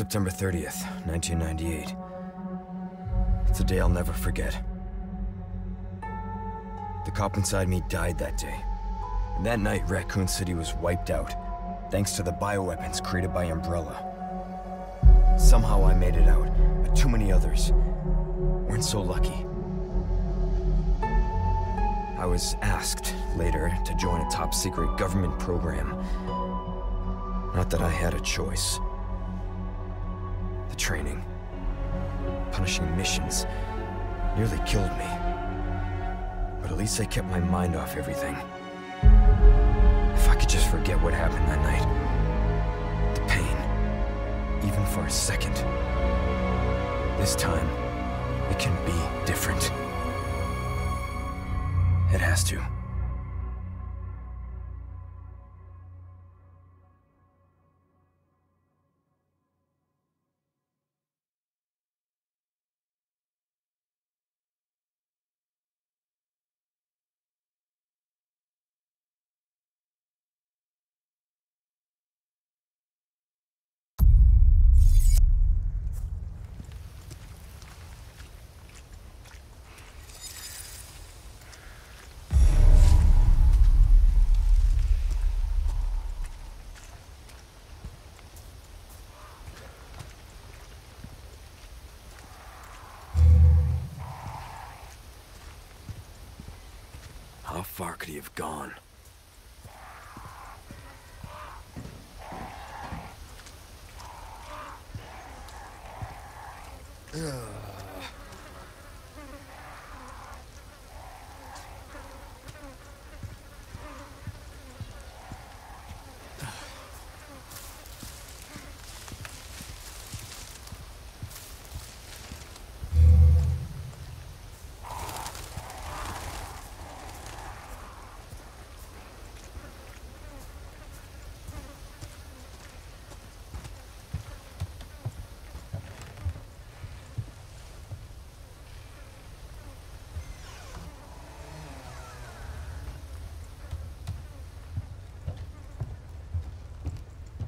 September 30th, 1998. It's a day I'll never forget. The cop inside me died that day. And that night, Raccoon City was wiped out, thanks to the bioweapons created by Umbrella. Somehow I made it out, but too many others weren't so lucky. I was asked later to join a top-secret government program. Not that I had a choice. The training, punishing missions, nearly killed me. But at least I kept my mind off everything. If I could just forget what happened that night, the pain, even for a second. This time, it can be different. It has to. How far could he have gone?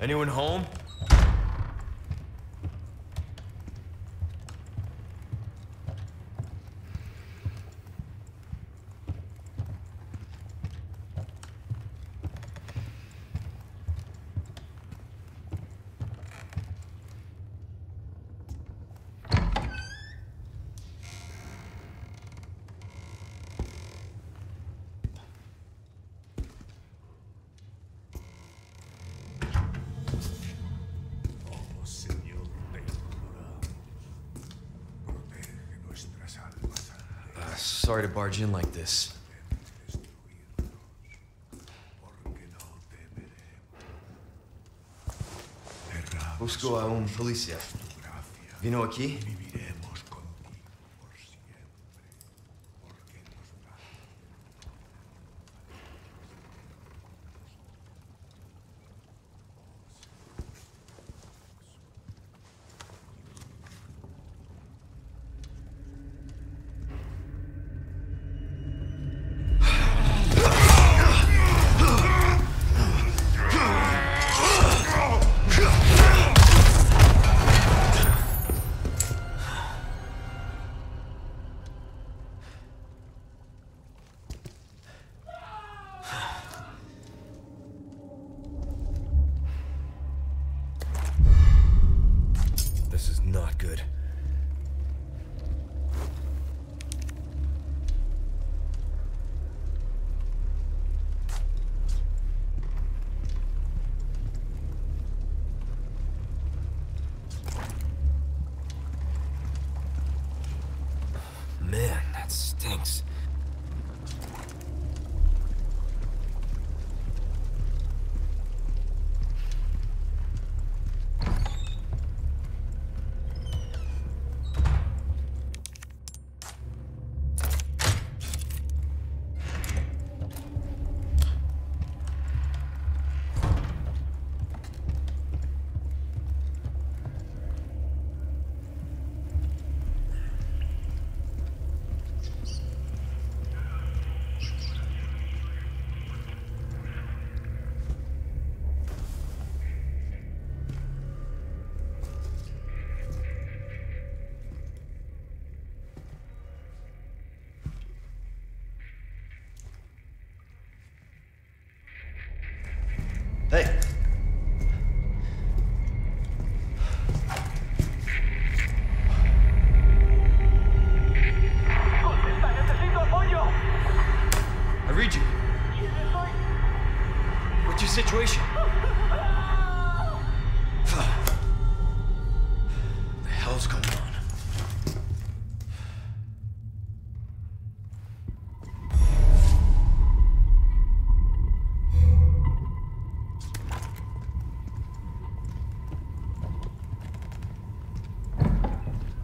Anyone home? Sorry to barge in like this. Busco a un policía. Vino aquí?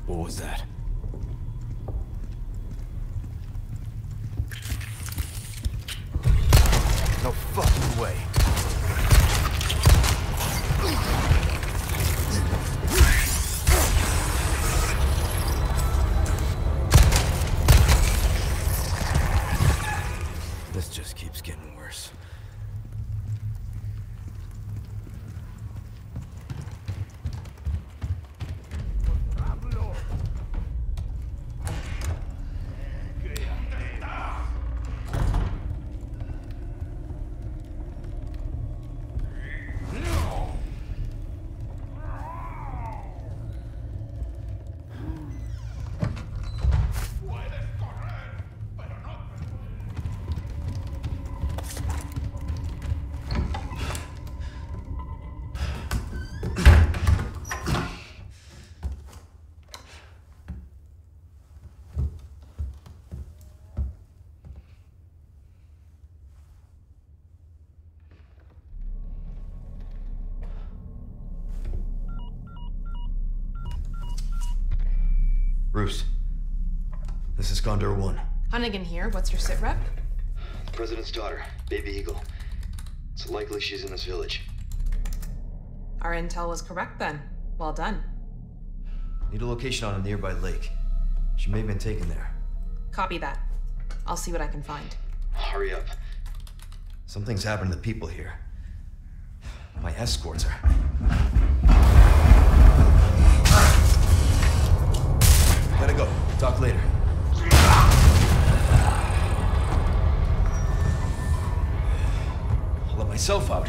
What was that? No fucking way. This just keeps getting worse. Bruce, this is Condor One. Hunnigan here. What's your sit rep? The president's daughter, Baby Eagle. It's likely she's in this village. Our intel was correct then. Well done. Need a location on a nearby lake. She may have been taken there. Copy that. I'll see what I can find. Hurry up. Something's happened to the people here. My escorts are... Gotta go. Talk later. I'll let myself out.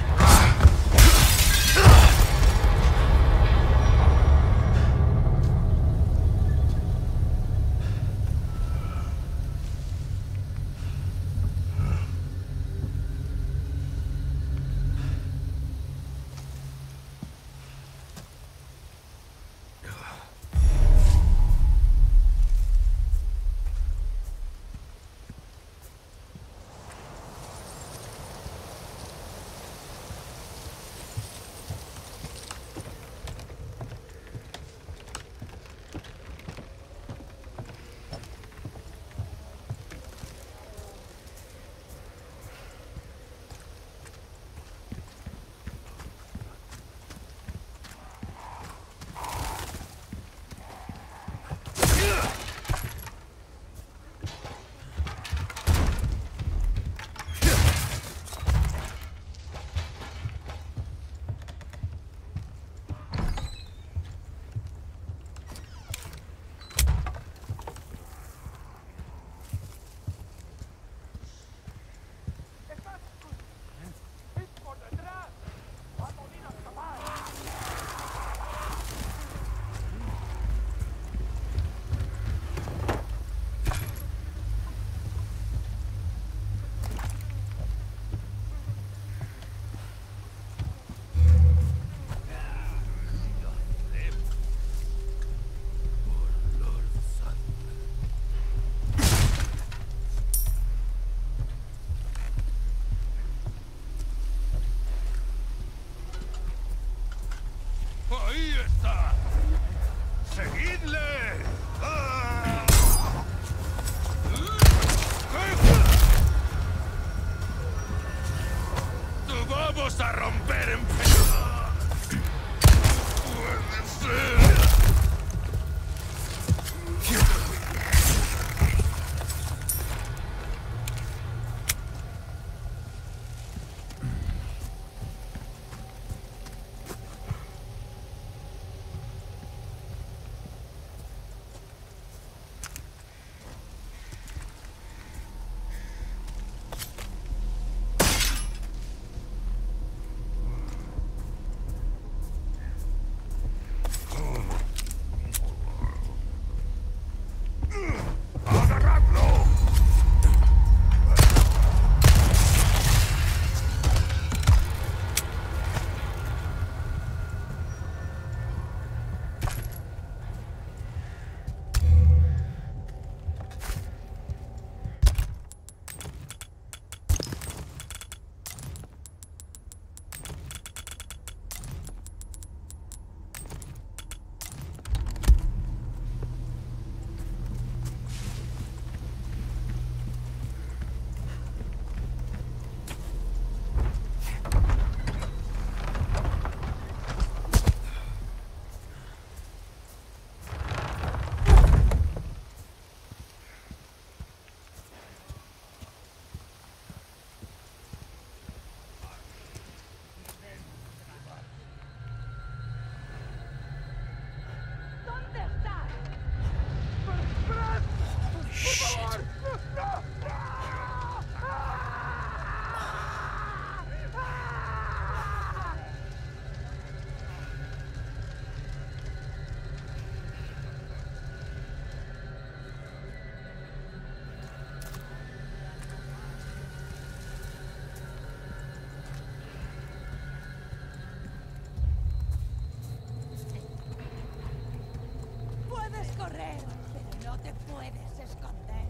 correr, pero no te puedes esconder.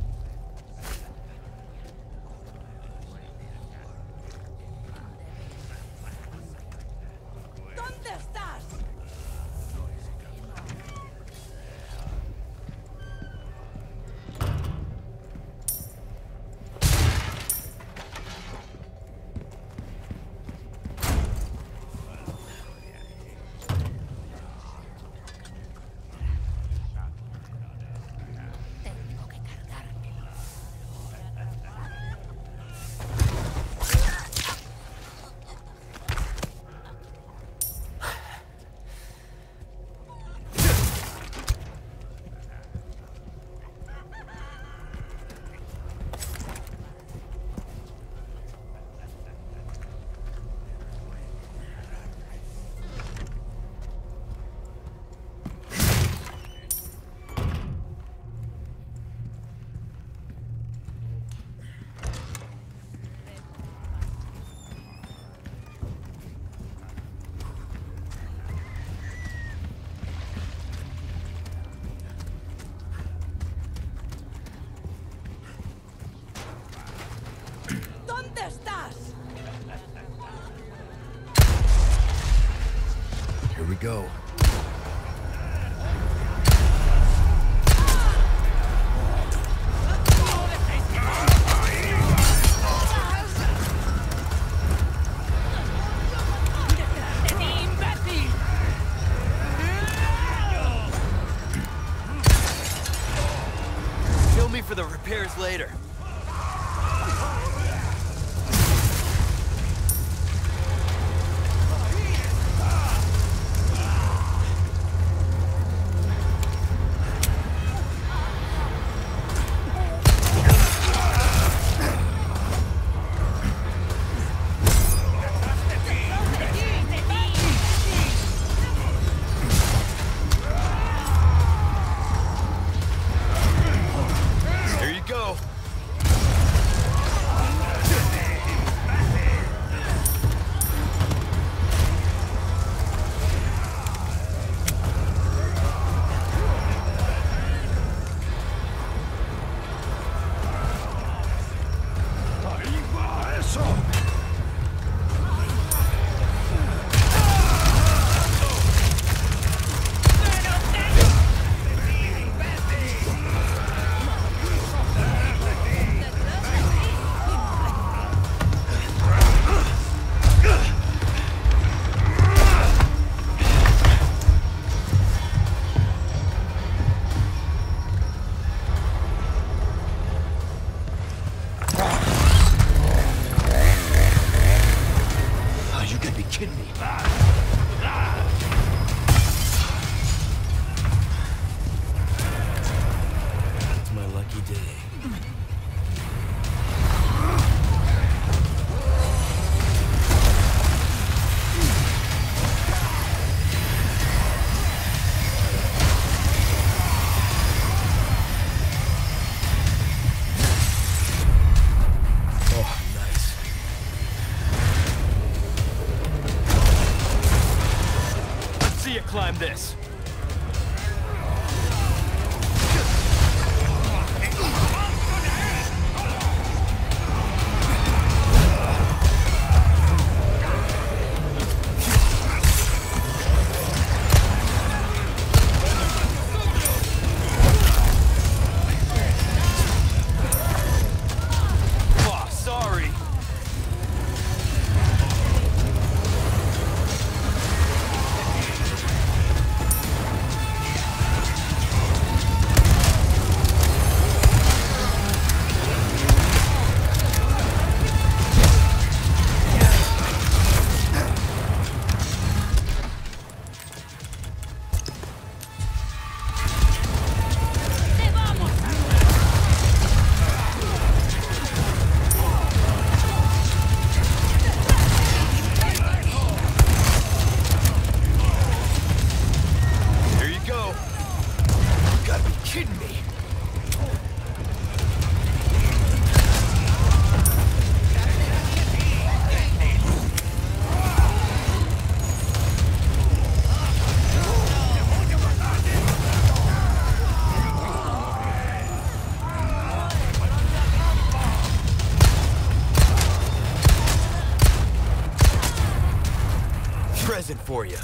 ¿Dónde estás? Go. Kill me for the repairs later. Climb this. for you.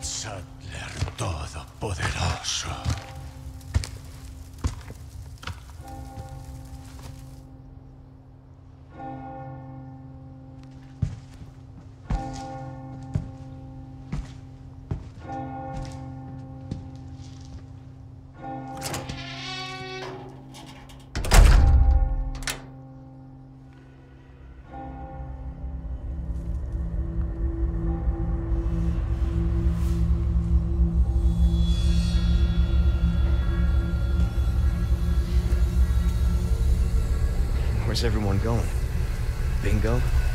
Saddler Todopoderoso. Where's everyone going? Bingo?